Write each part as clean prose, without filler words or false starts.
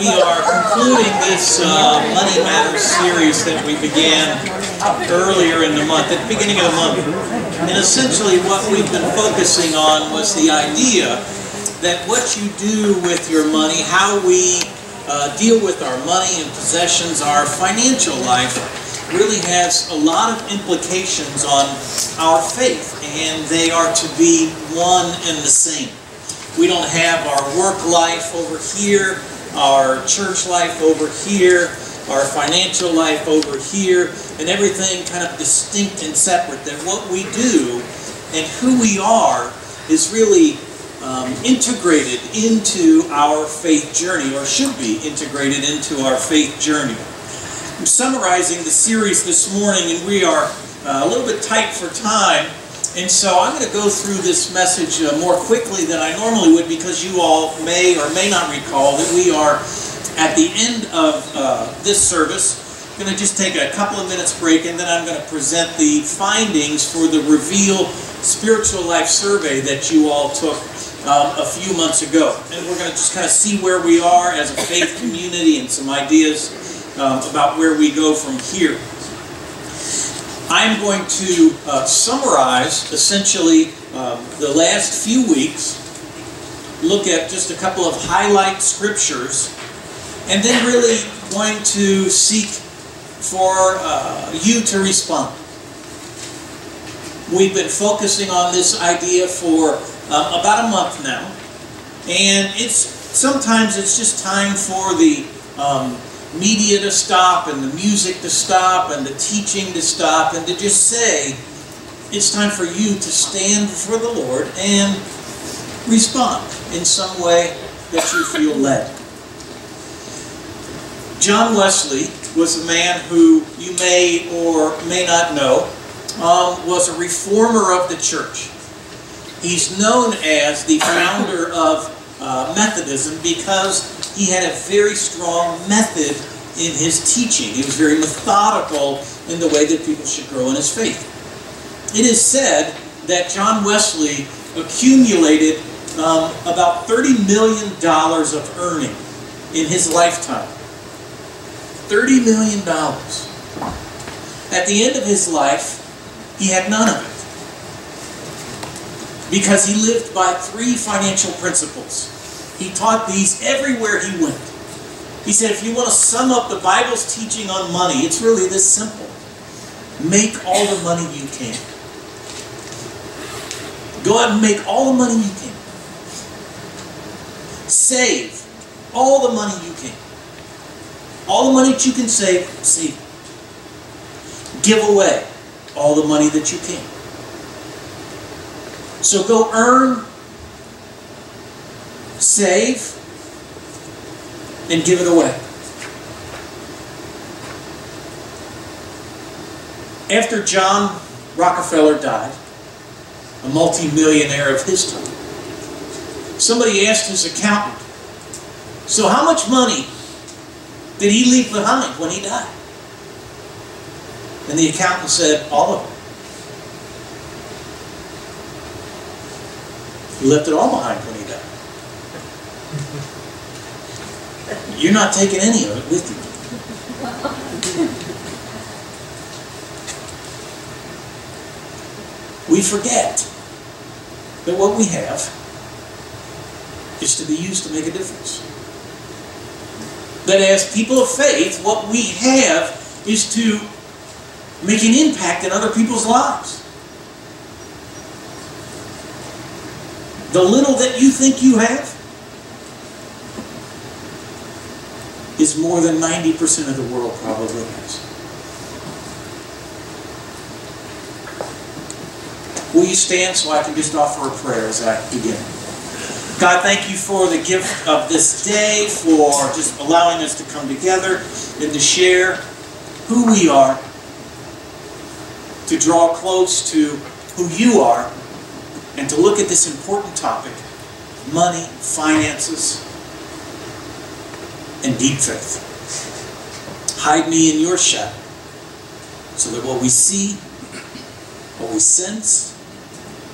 we are concluding this Money Matters series that we began earlier in the month, at the beginning of the month. And essentially what we've been focusing on was the idea that what you do with your money, how we deal with our money and possessions, our financial life, really has a lot of implications on our faith, and they are to be one and the same. We don't have our work life over here, our church life over here, our financial life over here, and everything kind of distinct and separate. That what we do and who we are is really integrated into our faith journey, or should be integrated into our faith journey. I'm summarizing the series this morning, and we are a little bit tight for time. And so I'm going to go through this message more quickly than I normally would, because you all may or may not recall that we are at the end of this service. I'm going to just take a couple of minutes break, and then I'm going to present the findings for the Reveal Spiritual Life Survey that you all took a few months ago. And we're going to just kind of see where we are as a faith community and some ideas about where we go from here. I'm going to summarize, essentially, the last few weeks, look at just a couple of highlight scriptures, and then really going to seek for you to respond. We've been focusing on this idea for about a month now, and sometimes it's just time for the media to stop, and the music to stop, and the teaching to stop, and to just say, it's time for you to stand before the Lord and respond in some way that you feel led. John Wesley was a man who you may or may not know, was a reformer of the church. He's known as the founder of Methodism because he had a very strong method in his teaching. He was very methodical in the way that people should grow in his faith. It is said that John Wesley accumulated about $30 million of earning in his lifetime. $30 million. At the end of his life, he had none of it, because he lived by three financial principles. He taught these everywhere he went. He said, if you want to sum up the Bible's teaching on money, it's really this simple. Make all the money you can. Go out and make all the money you can. Save all the money you can. All the money that you can save, save it. Give away all the money that you can. So go earn, save, and give it away. After John Rockefeller died, a multi-millionaire of his time, somebody asked his accountant, so how much money did he leave behind when he died? And the accountant said, all of it. He left it all behind when he died. You're not taking any of it with you. We forget that what we have is to be used to make a difference. That as people of faith, what we have is to make an impact in other people's lives. The little that you think you have is more than 90% of the world probably has. Will you stand so I can just offer a prayer as I begin? God, thank you for the gift of this day, for just allowing us to come together and to share who we are, to draw close to who you are, and to look at this important topic, money, finances, and deep faith. Hide me in your shadow, so that what we see, what we sense,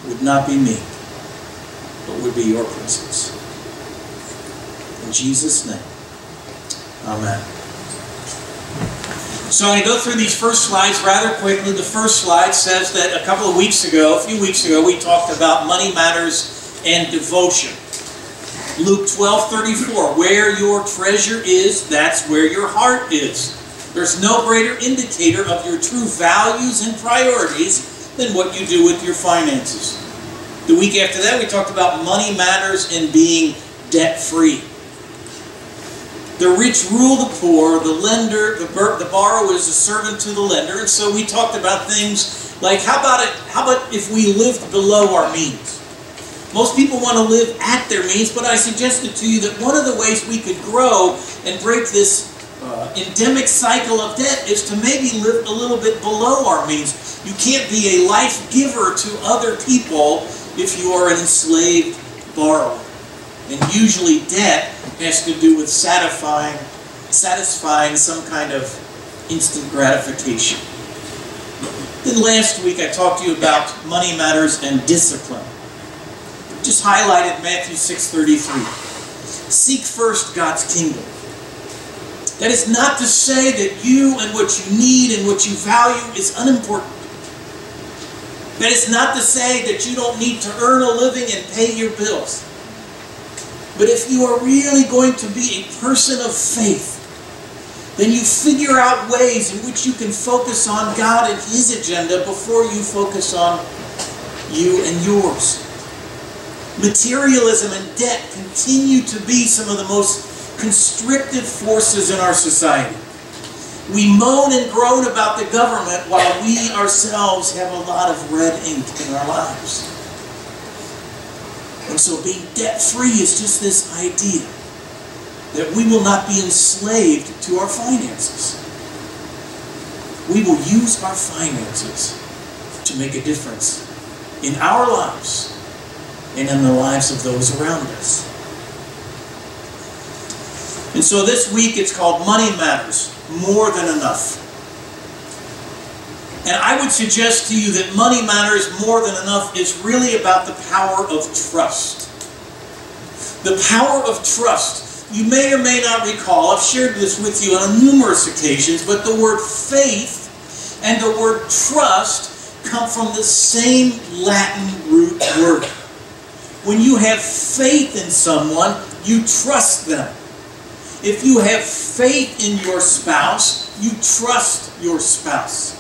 would not be me, but would be your presence. In Jesus' name, Amen. So I'm going to go through these first slides rather quickly. The first slide says that a few weeks ago, we talked about money matters and devotion. Luke 12:34, where your treasure is, that's where your heart is. There's no greater indicator of your true values and priorities than what you do with your finances. The week after that, we talked about money matters and being debt-free. The rich rule the poor, the lender, the borrower is a servant to the lender, and so we talked about things like, how about if we lived below our means? Most people want to live at their means, but I suggested to you that one of the ways we could grow and break this endemic cycle of debt is to maybe live a little bit below our means. You can't be a life giver to other people if you are an enslaved borrower. And usually debt has to do with satisfying some kind of instant gratification. Then last week I talked to you about money matters and discipline. Just highlighted Matthew 6:33. Seek first God's kingdom. That is not to say that you and what you need and what you value is unimportant. That is not to say that you don't need to earn a living and pay your bills. But if you are really going to be a person of faith, then you figure out ways in which you can focus on God and His agenda before you focus on you and yours. Materialism and debt continue to be some of the most constrictive forces in our society. We moan and groan about the government while we ourselves have a lot of red ink in our lives. And so being debt-free is just this idea that we will not be enslaved to our finances. We will use our finances to make a difference in our lives and in the lives of those around us. And so this week it's called Money Matters, More Than Enough. And I would suggest to you that money matters more than enough is really about the power of trust. The power of trust. You may or may not recall, I've shared this with you on numerous occasions, but the word faith and the word trust come from the same Latin root word. When you have faith in someone, you trust them. If you have faith in your spouse, you trust your spouse.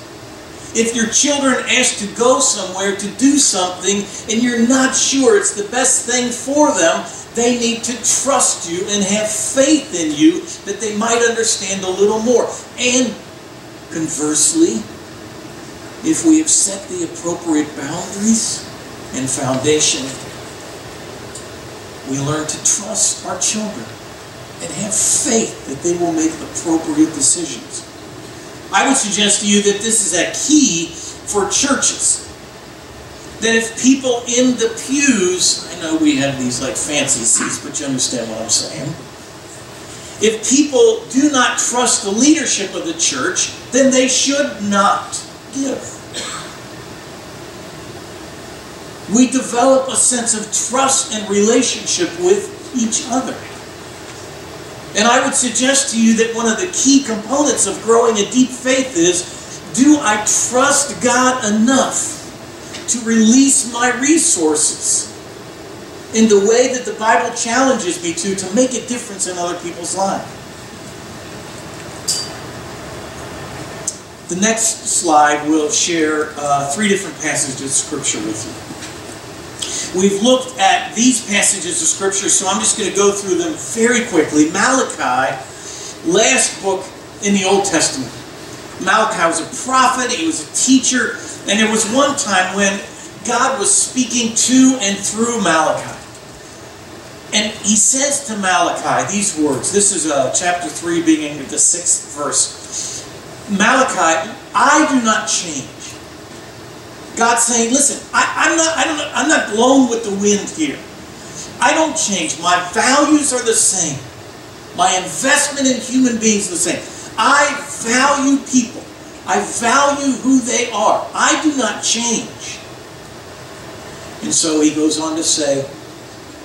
If your children ask to go somewhere to do something and you're not sure it's the best thing for them, they need to trust you and have faith in you that they might understand a little more. And conversely, if we have set the appropriate boundaries and foundation, we learn to trust our children and have faith that they will make appropriate decisions. I would suggest to you that this is a key for churches. That if people in the pews, I know we have these like fancy seats, but you understand what I'm saying. If people do not trust the leadership of the church, then they should not give. We develop a sense of trust and relationship with each other. And I would suggest to you that one of the key components of growing a deep faith is, do I trust God enough to release my resources in the way that the Bible challenges me to make a difference in other people's lives? The next slide will share three different passages of Scripture with you. We've looked at these passages of Scripture, so I'm just going to go through them very quickly. Malachi, last book in the Old Testament. Malachi was a prophet, he was a teacher, and there was one time when God was speaking to and through Malachi. And he says to Malachi these words. This is chapter 3, beginning with the 6th verse. Malachi, I do not change. God's saying, listen, I'm not blown with the wind here. I don't change. My values are the same. My investment in human beings is the same. I value people. I value who they are. I do not change. And so he goes on to say,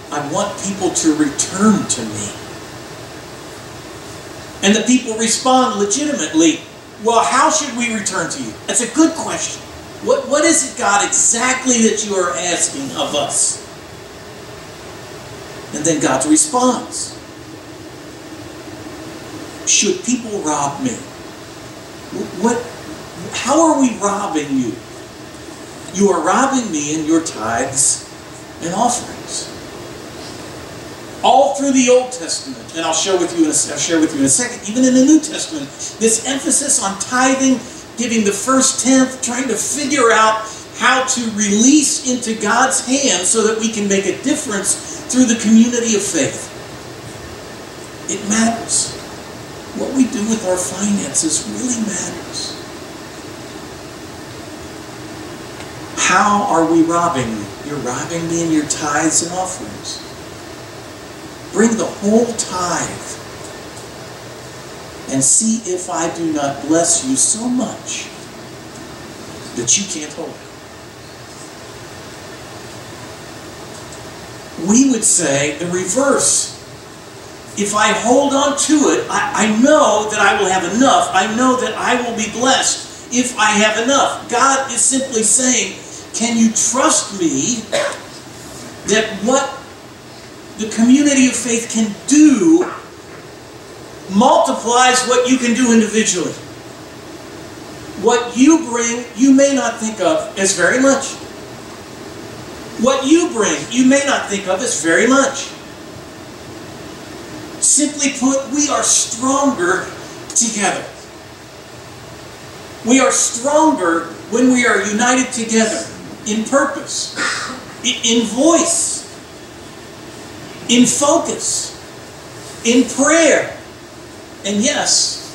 I want people to return to me. And the people respond legitimately, well, how should we return to you? That's a good question. What is it, God, exactly that you are asking of us? And then God's response. Should people rob me? How are we robbing you? You are robbing me in your tithes and offerings. All through the Old Testament, and I'll share with you in a second, even in the New Testament, this emphasis on tithing, giving the first tenth, trying to figure out how to release into God's hands so that we can make a difference through the community of faith. It matters. What we do with our finances really matters. How are we robbing you? You're robbing me in your tithes and offerings. Bring the whole tithe and see if I do not bless you so much that you can't hold it. We would say the reverse. If I hold on to it, I know that I will have enough. I know that I will be blessed if I have enough. God is simply saying, can you trust me that what the community of faith can do multiplies what you can do individually? What you bring, you may not think of as very much. What you bring, you may not think of as very much. Simply put, we are stronger together. We are stronger when we are united together in purpose, in voice, in focus, in prayer, and yes,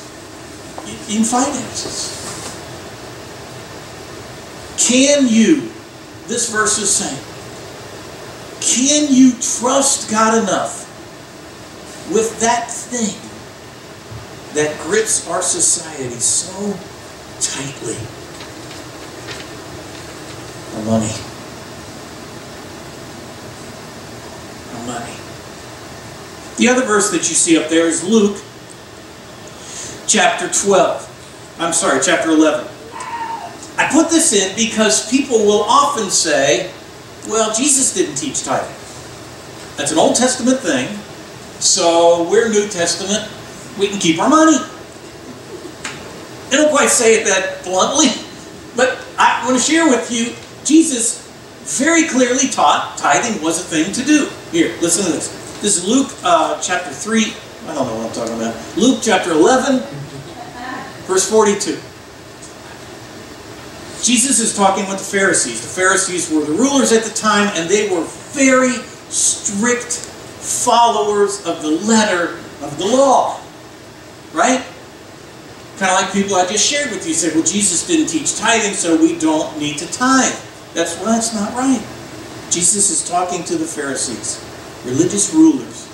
in finances. Can you, this verse is saying, can you trust God enough with that thing that grips our society so tightly? Our money. Our money. The other verse that you see up there is Luke chapter 12. I'm sorry, chapter 11. I put this in because people will often say, well, Jesus didn't teach tithing. That's an Old Testament thing. So we're New Testament, we can keep our money. They don't quite say it that bluntly, but I want to share with you, Jesus very clearly taught tithing was a thing to do. Here, listen to this. This is Luke chapter 3, I don't know what I'm talking about. Luke chapter 11, verse 42. Jesus is talking with the Pharisees. The Pharisees were the rulers at the time, and they were very strict followers of the letter of the law, right? Kind of like people I just shared with you said, well, Jesus didn't teach tithing, so we don't need to tithe. That's not right. Jesus is talking to the Pharisees, religious rulers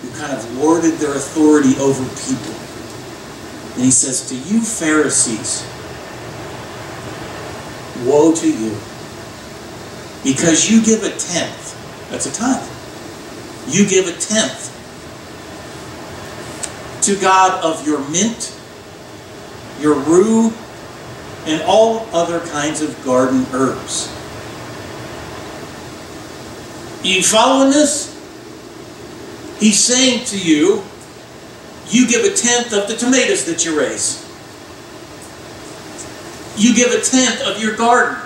who kind of lorded their authority over people. And he says, to you Pharisees, woe to you, because you give a tenth, that's a tithe, you give a tenth to God of your mint, your rue, and all other kinds of garden herbs. You following this? He's saying to you, you give a tenth of the tomatoes that you raise. You give a tenth of your garden.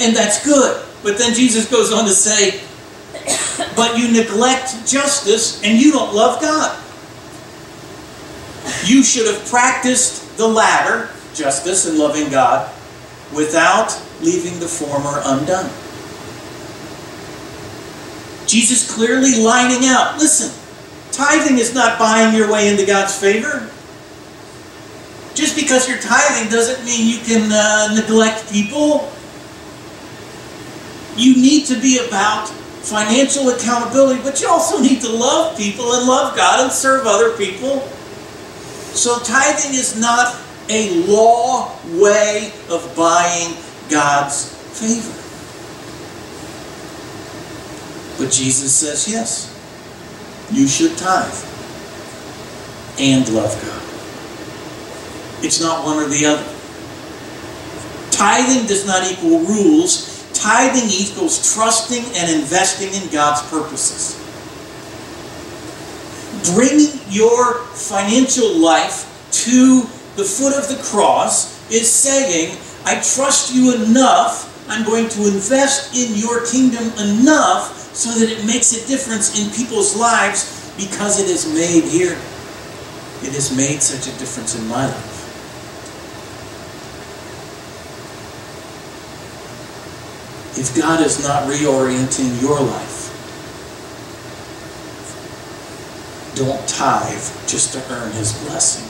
And that's good. But then Jesus goes on to say, but you neglect justice and you don't love God. You should have practiced the latter, justice and loving God, without leaving the former undone. Jesus clearly lining out, listen, tithing is not buying your way into God's favor. Just because you're tithing doesn't mean you can neglect people. You need to be about financial accountability, but you also need to love people and love God and serve other people. So tithing is not a law way of buying God's favor. But Jesus says, yes, you should tithe. and love God. It's not one or the other. Tithing does not equal rules. Tithing equals trusting and investing in God's purposes. Bringing your financial life to the foot of the cross is saying, I trust you enough, I'm going to invest in your kingdom enough so that it makes a difference in people's lives, because it is made here. It has made such a difference in my life. If God is not reorienting your life, don't tithe just to earn His blessing.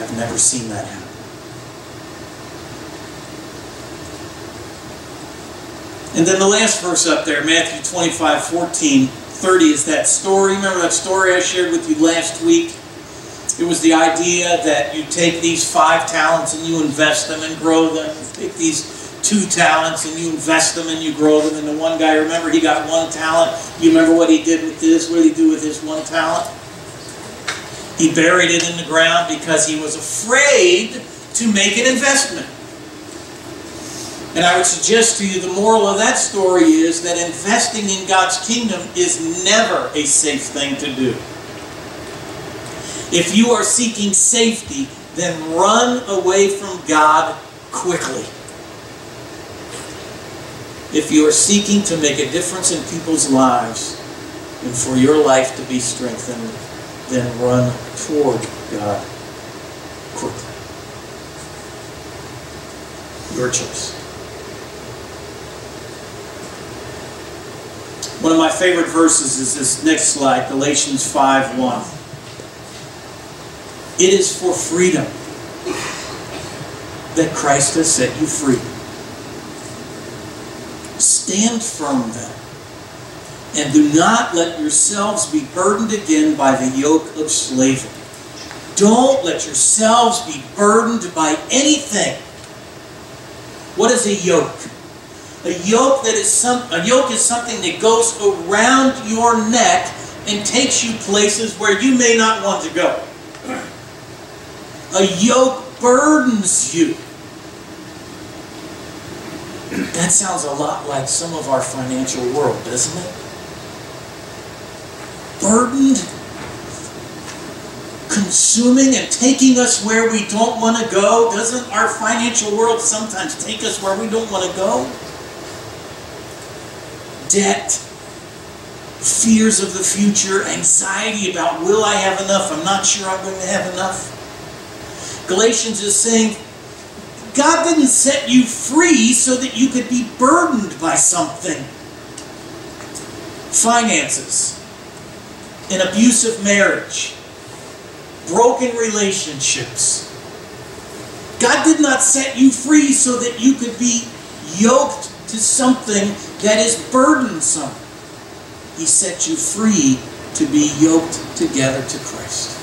I've never seen that happen. And then the last verse up there, Matthew 25:14-30, is that story. Remember that story I shared with you last week? It was the idea that you take these 5 talents and you invest them and grow them. You take these 2 talents and you invest them and you grow them. And the one guy, remember, he got 1 talent. You remember what he did with this? What did he do with his 1 talent? He buried it in the ground because he was afraid to make an investment. And I would suggest to you the moral of that story is that investing in God's kingdom is never a safe thing to do. If you are seeking safety, then run away from God quickly. If you are seeking to make a difference in people's lives and for your life to be strengthened, then run toward God quickly. Your choice. One of my favorite verses is this next slide, Galatians 5:1. It is for freedom that Christ has set you free. Stand firm then, and do not let yourselves be burdened again by the yoke of slavery. Don't let yourselves be burdened by anything. What is a yoke? A yoke is something that goes around your neck and takes you places where you may not want to go. A yoke burdens you. That sounds a lot like some of our financial world, doesn't it? Burdened, consuming, and taking us where we don't want to go. Doesn't our financial world sometimes take us where we don't want to go? Debt, fears of the future, anxiety about will I have enough, I'm not sure I'm going to have enough. Galatians is saying, God didn't set you free so that you could be burdened by something. Finances, an abusive marriage, broken relationships. God did not set you free so that you could be yoked to something that is burdensome. He set you free to be yoked together to Christ.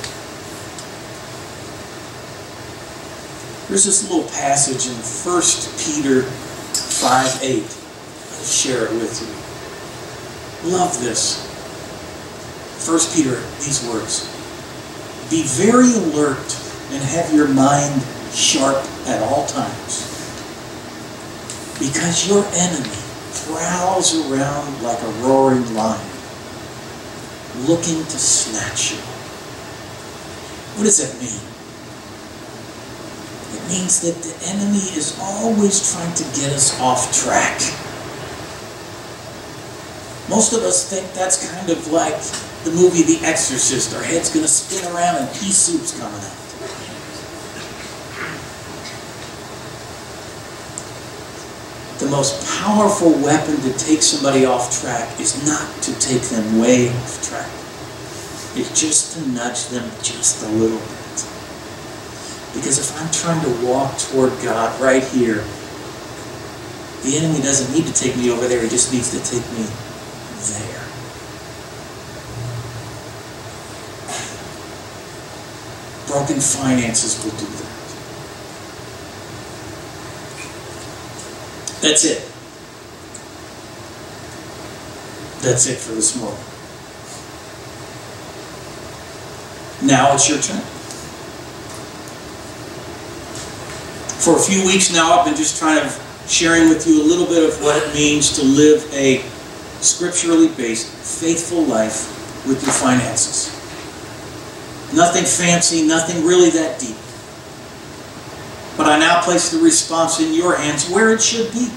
There's this little passage in 1 Peter 5:8. I'll share it with you. Love this. 1 Peter, these words. Be very alert and have your mind sharp at all times, because your enemy prowls around like a roaring lion, looking to snatch you. What does that mean? It means that the enemy is always trying to get us off track. Most of us think that's kind of like the movie The Exorcist. Our head's going to spin around and pea soup's coming out. The most powerful weapon to take somebody off track is not to take them way off track. It's just to nudge them just a little bit. Because if I'm trying to walk toward God right here, the enemy doesn't need to take me over there. He just needs to take me there. Broken finances will do that. That's it. That's it for this morning. Now it's your turn. For a few weeks now, I've been just kind of sharing with you a little bit of what it means to live a scripturally based, faithful life with your finances. Nothing fancy, nothing really that deep. But I now place the response in your hands where it should be.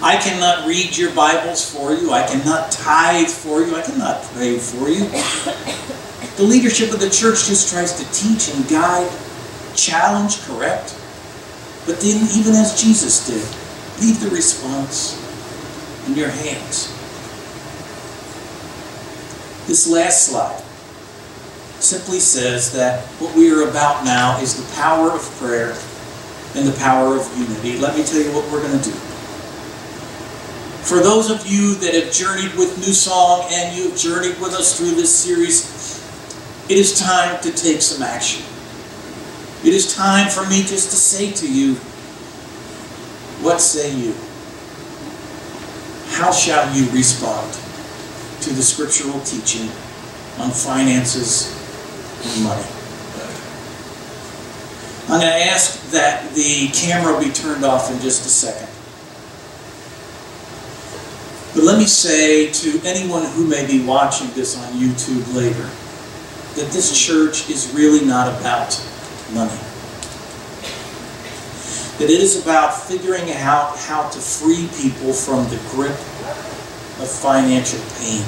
I cannot read your Bibles for you. I cannot tithe for you. I cannot pray for you. The leadership of the church just tries to teach and guide, challenge, correct. But then, even as Jesus did, leave the response in your hands. This last slide simply says that what we are about now is the power of prayer and the power of unity. Let me tell you what we're going to do. For those of you that have journeyed with New Song and you've journeyed with us through this series, it is time to take some action. It is time for me just to say to you, what say you? How shall you respond to the scriptural teaching on finances and money? I'm going to ask that the camera be turned off in just a second. But let me say to anyone who may be watching this on YouTube later, that this church is really not about money. That it is about figuring out how to free people from the grip of financial pain.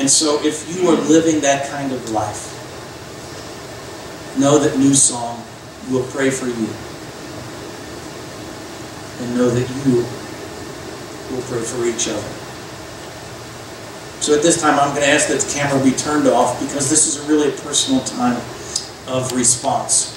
And so if you are living that kind of life, know that New Song will pray for you. And know that you will pray for each other. So at this time, I'm going to ask that the camera be turned off because this is really a personal time of response.